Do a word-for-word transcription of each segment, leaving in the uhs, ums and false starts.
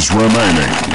seconds remaining.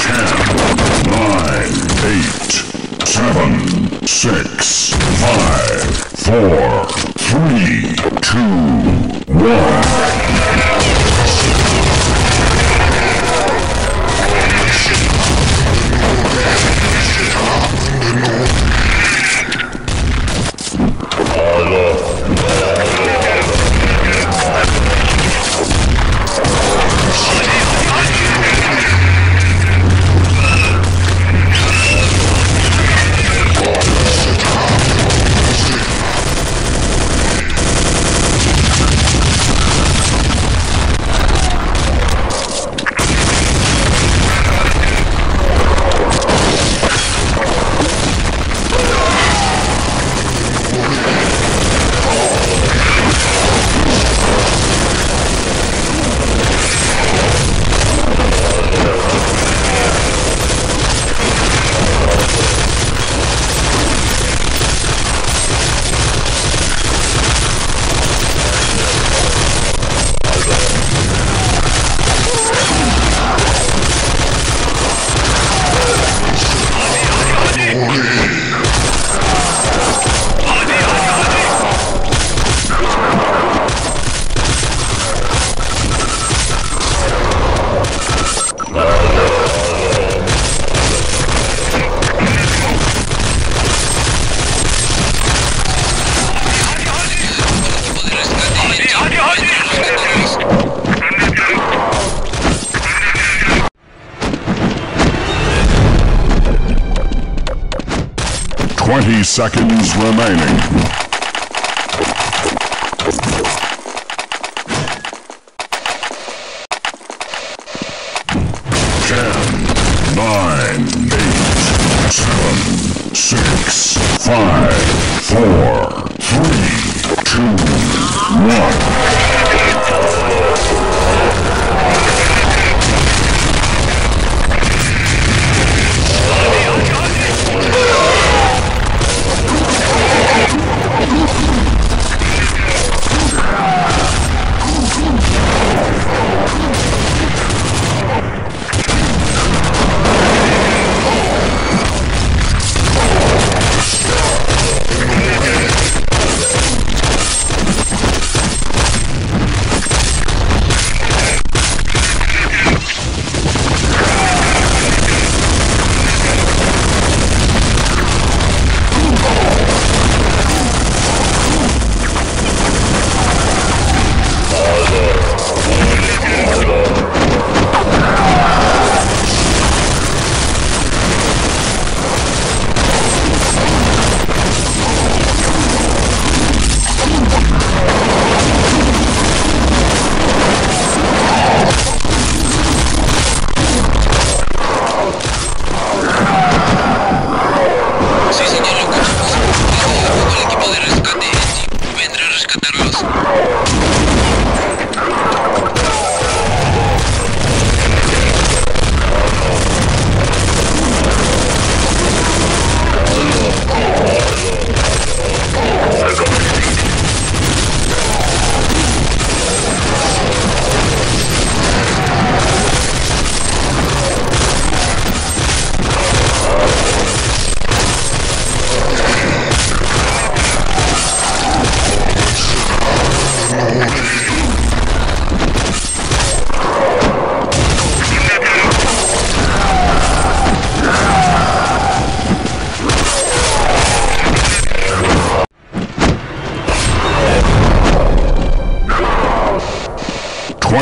ten, nine, eight, seven, six, five, four, three, two, one. Seconds remaining. ten, nine, eight, seven, six, five, four, three, two, one.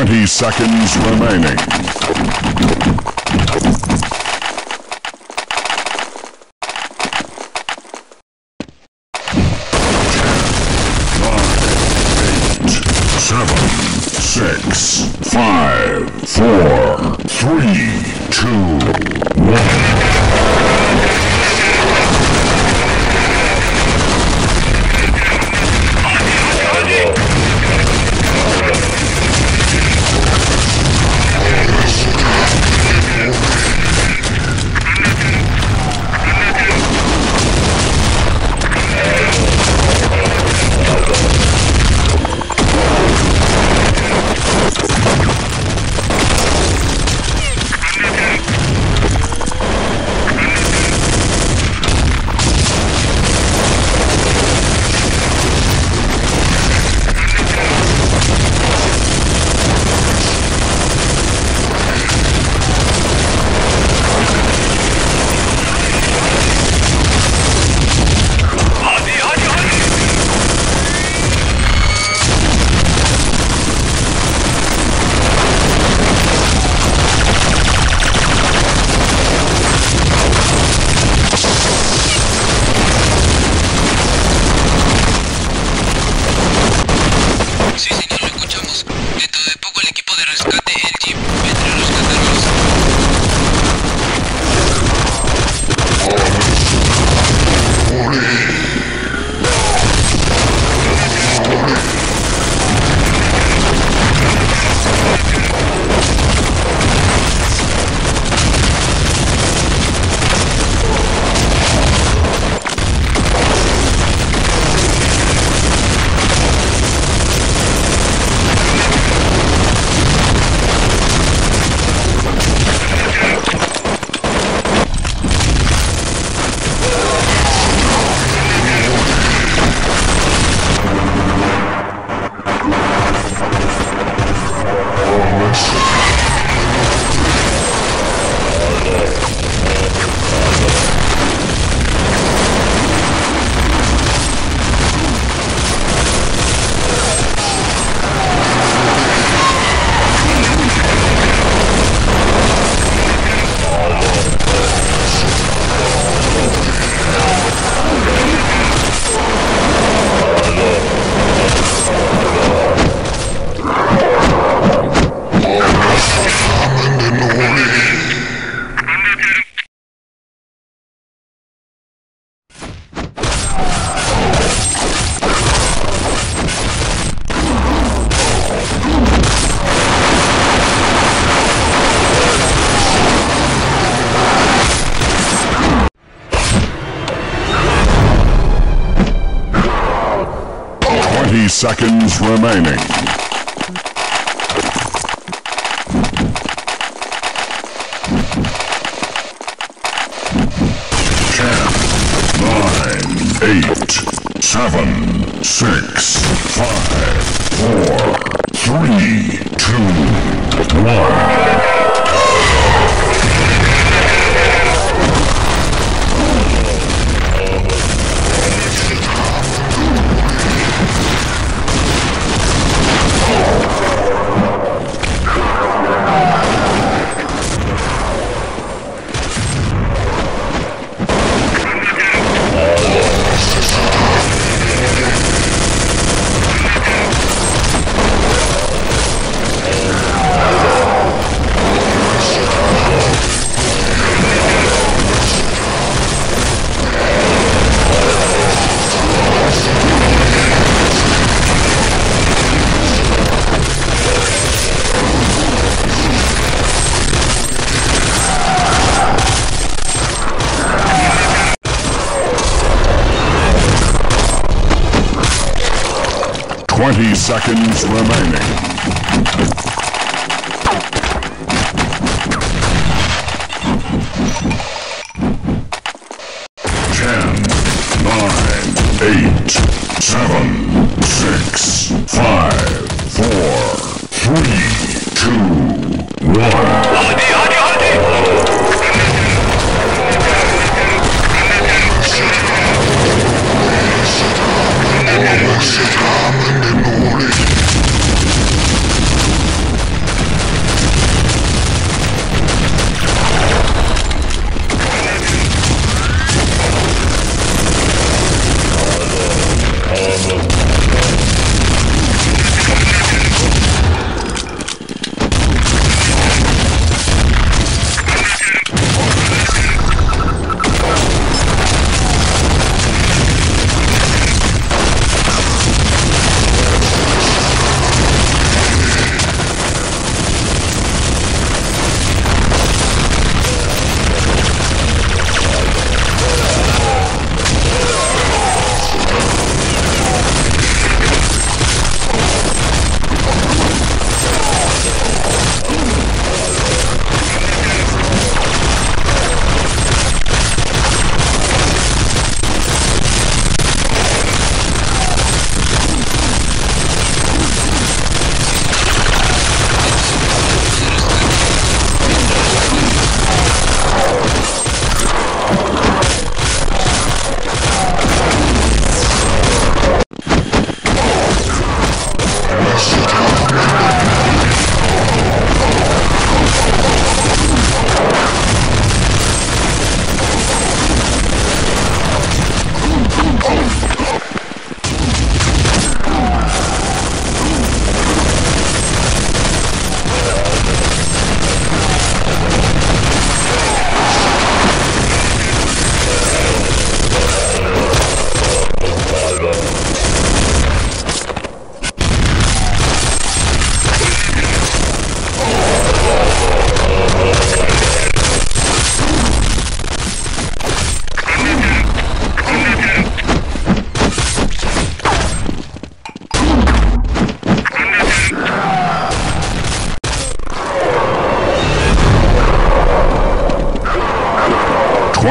twenty seconds remaining. five, four, three, two, one. Seconds remaining. ten, nine, eight, seven, six, five, four, three, two, one. Twenty seconds remaining. Ten, nine, eight, seven, six, five, four, three, two, one. Shit, I'm in the morning.